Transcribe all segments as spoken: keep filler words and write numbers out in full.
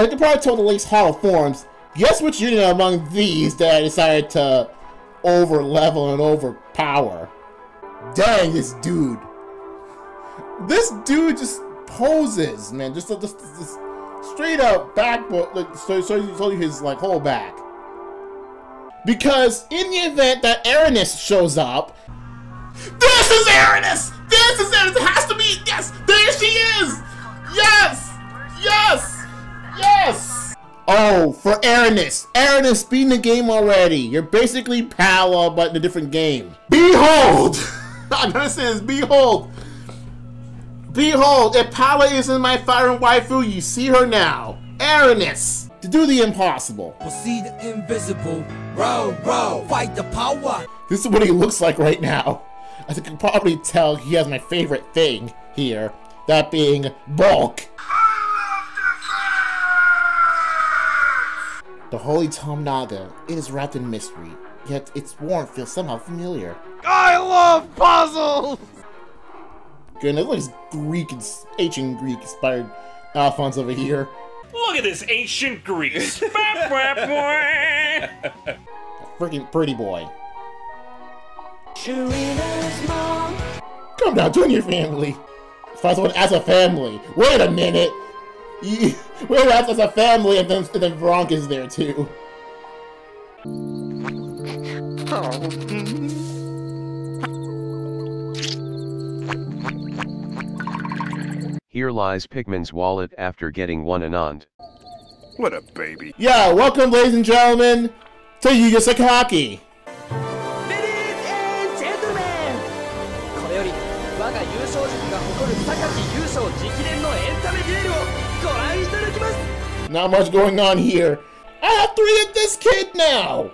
I could probably tell the lake's hollow forms. Guess which unit among these that I decided to over-level and overpower. Dang, this dude. This dude just poses, man. Just, just, just straight up back, but like, so, so he told you his like whole back. Because in the event that Eranus shows up, this is Eranus. This is Eranus. It has to be. Yes, there she is. Yes, yes, yes. Oh, for Eranus. Eranus, be in the game already. You're basically Power, but in a different game. Behold. I'm gonna say this. Behold. Behold, if Power is in my fire and waifu, you see her now. Eranus! To do the impossible. We'll see the invisible. Row, row, fight the power. This is what he looks like right now. As you can probably tell, he has my favorite thing here. That being bulk. The holy Tom Naga, it is wrapped in mystery. Yet its warmth feels somehow familiar. I love puzzles! Good, it looks Greek, ancient Greek inspired Alphonse over here. Look at this ancient Greek. Freaking pretty boy. Mom. Come down, join your family. Find someone as a family. Wait a minute. You, we're as a family, and then, and then Vronk is there too. Oh. Here lies Pigman's wallet after getting one anand. What a baby. Yeah, welcome ladies and gentlemen to Yu-Gi-Sakaki. Ladies and gentlemen! Not much going on here. I have three of this kid now!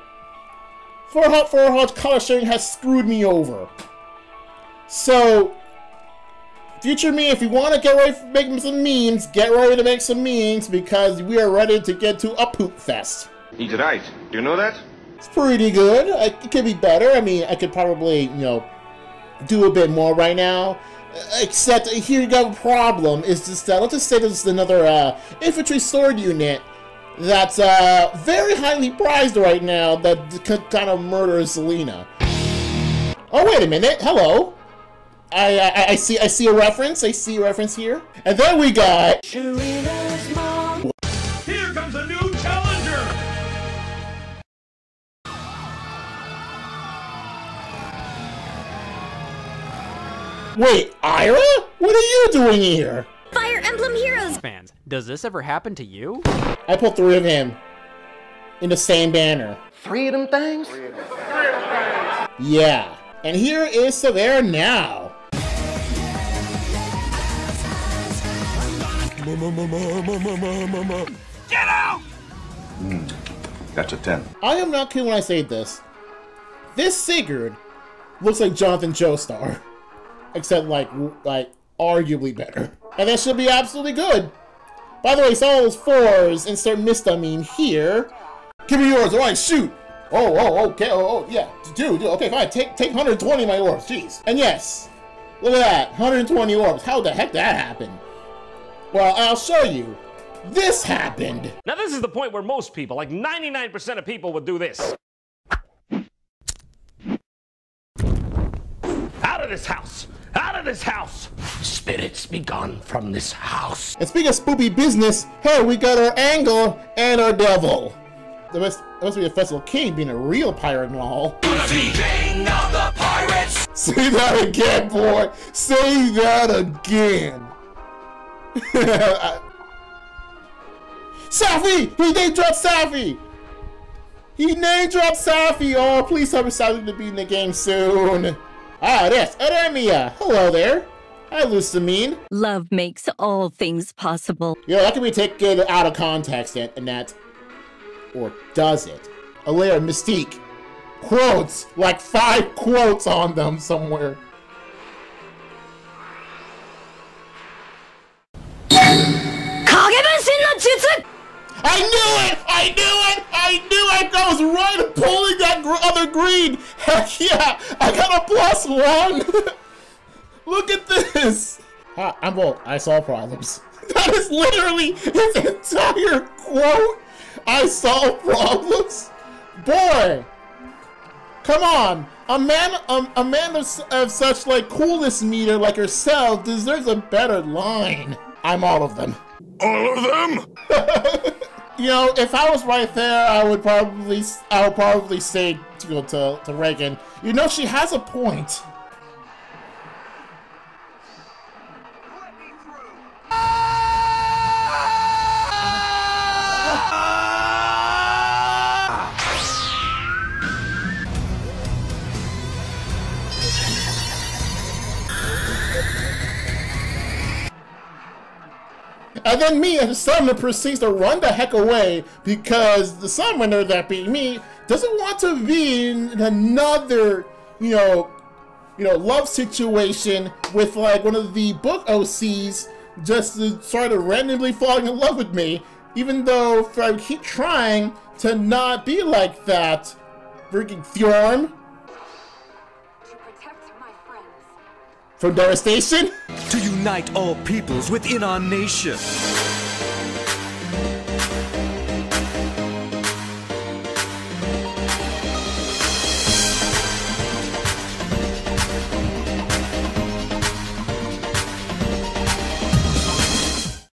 For Hodge, for Hodge, color sharing has screwed me over. So... Future me, if you want to get ready for making some memes, get ready to make some memes because we are ready to get to a poop fest. Eat it right. Do you know that? It's pretty good. It could be better. I mean, I could probably, you know, do a bit more right now. Except here you go. Problem is just that. Let's just say there's another uh, infantry sword unit that's uh, very highly prized right now that kind of murders Selena. Oh wait a minute. Hello. I, I I see I see a reference. I see a reference here. And then we got Serena's mom. Here comes a new challenger. Wait, Ira? What are you doing here? Fire Emblem Heroes fans, does this ever happen to you? I put three of him in the same banner. Three of them things? Three of them things. Yeah. And here is Allaire now. Get out! Mm, that's a ten. I am not kidding when I say this. This Sigurd looks like Jonathan Joestar, except like like arguably better. And that should be absolutely good. By the way, some of those fours insert misdemeanor here. Give me yours, all right? Shoot. Oh, oh, okay, oh, oh, yeah, dude, dude, okay, fine, take, take one hundred twenty of my orbs, jeez. And yes, look at that, one hundred twenty orbs, how the heck that happened? Well, I'll show you, this happened. Now this is the point where most people, like ninety-nine percent of people would do this. Out of this house, out of this house. Spirits be gone from this house. And speaking of spoopy business, hey, we got our angel and our devil. There must, there must be a festival king being a real pirate and all. King of the pirates! Say that again, boy! Say that again! I... Safi! He name-dropped Safi! He name-dropped Safi! Oh, please help me Safi to be in the game soon! Ah, yes, Adamia! Hello there! Hi, Lusamine! Love makes all things possible. Yo, that can be taken out of context, and that. Or does it? Allaire, Mystique, quotes, like five quotes on them somewhere. I knew it! I knew it! I knew it! I was right at pulling that gr other green! Heck yeah! I got a plus one! Look at this! Hi, I'm old. I saw problems. That is literally his entire quote. I solve problems. Boy, come on. A man, um, a man of, of such like coolness meter like herself deserves a better line. I'm all of them. All of them? You know, if I was right there, I would probably, I would probably say to go to, to Reagan, you know, she has a point. Let me through. And then me and the summoner proceeds to run the heck away because the summoner, that being me, doesn't want to be in another, you know, you know, love situation with like one of the book O Cs just to start randomly falling in love with me, even though if I keep trying to not be like that. Freaking Fjorm. To protect my friends. From devastation? To unite all peoples within our nation.